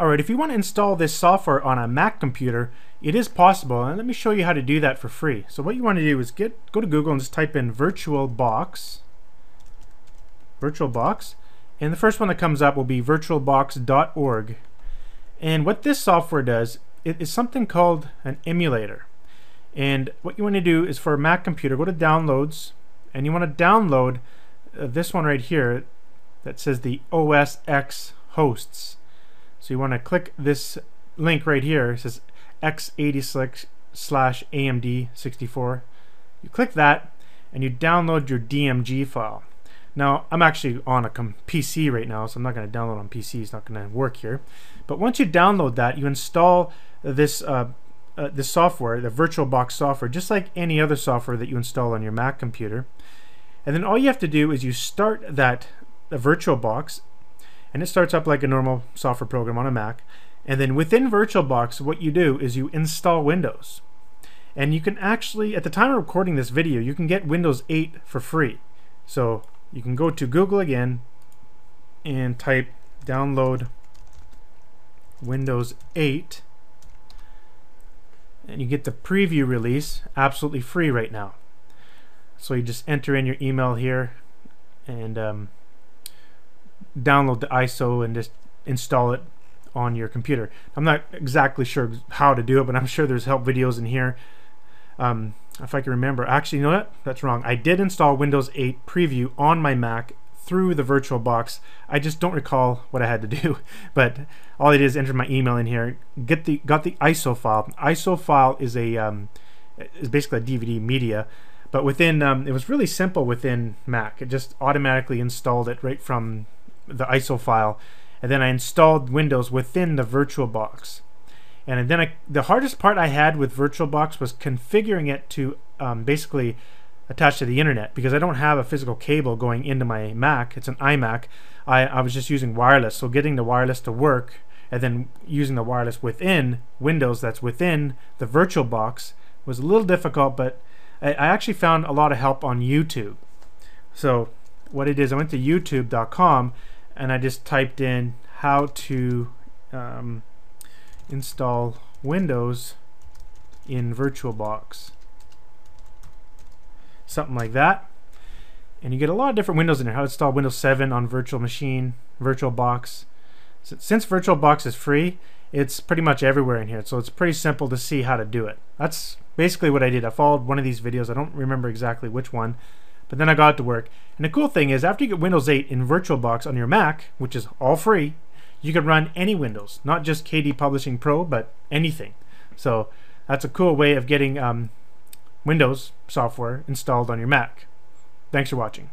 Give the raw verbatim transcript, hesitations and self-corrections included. Alright, if you want to install this software on a Mac computer, it is possible, and let me show you how to do that for free. So what you want to do is get go to Google and just type in VirtualBox, VirtualBox, and the first one that comes up will be virtualbox dot org. And what this software does, it is something called an emulator. And what you want to do is, for a Mac computer, go to Downloads, and you want to download uh, this one right here that says the O S X hosts. So you want to click this link right here. It says x eighty-six slash A M D sixty-four. You click that and you download your D M G file. Now I'm actually on a P C right now, so I'm not going to download on P C. It's not going to work here. But once you download that, you install this uh, uh, this software, the VirtualBox software, just like any other software that you install on your Mac computer. And then all you have to do is you start that uh, VirtualBox, and it starts up like a normal software program on a Mac. And then within VirtualBox, what you do is you install Windows. And you can actually, at the time of recording this video, you can get Windows eight for free. So you can go to Google again and type download Windows eight, and you get the preview release absolutely free right now. So you just enter in your email here and um, download the I S O and just install it on your computer. I'm not exactly sure how to do it, but I'm sure there's help videos in here. Um, if I can remember, actually, you know what? That's wrong. I did install Windows eight Preview on my Mac through the VirtualBox. I just don't recall what I had to do, but all I did is enter my email in here. Get the got the I S O file. I S O file is a um, is basically a D V D media, but within um, it was really simple within Mac. It just automatically installed it right from the I S O file. And then I installed Windows within the VirtualBox. And then I, the hardest part I had with VirtualBox was configuring it to um, basically attach to the internet, because I don't have a physical cable going into my Mac. It's an iMac. I, I was just using wireless, so getting the wireless to work and then using the wireless within Windows that's within the VirtualBox was a little difficult, but I, I actually found a lot of help on YouTube. So what it is, I went to YouTube dot com and I just typed in how to um, install Windows in VirtualBox, something like that, and you get a lot of different windows in there. How to install Windows seven on virtual machine, VirtualBox. So since VirtualBox is free, it's pretty much everywhere in here, so it's pretty simple to see how to do it. That's basically what I did. I followed one of these videos. I don't remember exactly which one, but then I got to work. And the cool thing is, after you get Windows eight in VirtualBox on your Mac, which is all free, you can run any Windows, not just K D Publishing Pro, but anything. So that's a cool way of getting um, Windows software installed on your Mac. Thanks for watching.